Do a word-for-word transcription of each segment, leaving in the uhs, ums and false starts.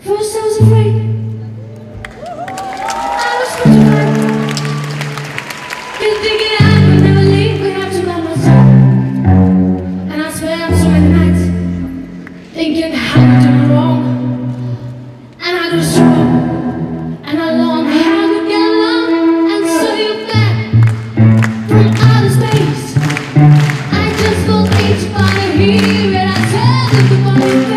First I was afraid. I was such a man. Been thinking I would never leave when I took out my soul. And I swear I'm so many nights thinking how I done wrong. And I grew strong. And I long how I could get along. And so you're back from outer space. I just felt each body here. And I tell you the one face.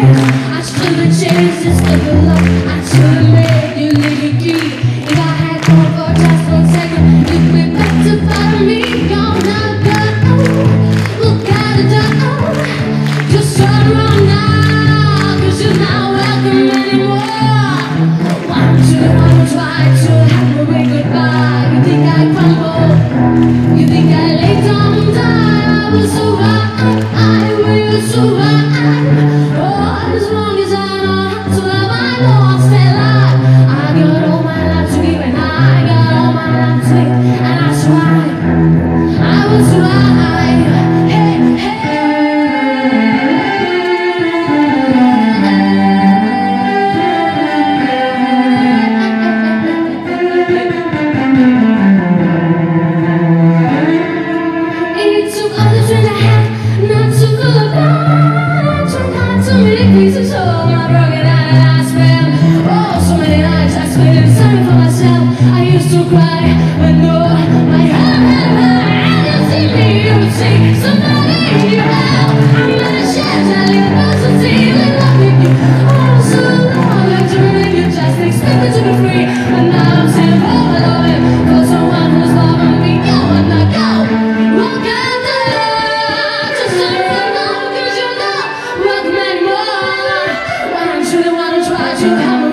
I stood a chance to stay alive. I should have let you leave your key. If I had gone for just one second, you'd be back to find me. You're not good. Oh, look at the door. Just turn around now, 'cause you're not welcome anymore. One, two, one, try to have a way goodbye. You think I crumbled? You think I lay down and die? I will survive. I will survive. As long as I know how to love, I know I'll stay alive. I got all my life to give and I got all my life to give. And I survive, I will survive. Hey, hey. It took all the strength I had not to look back. So many pieces of my broken heart and I spent, oh, so many nights I spent in sorry for myself. I used to cry, but no, my heart had hurt. And you see me, you see somebody you help. I'm not ashamed, I live not to see you loving you. Oh, so long, I'm dreaming you just expected to be free. But now I'm saying, oh, I love him, for someone who's loving me. Go and I go, walk out there, just to run out, 'cause you know, welcome. Should I wanna try to come?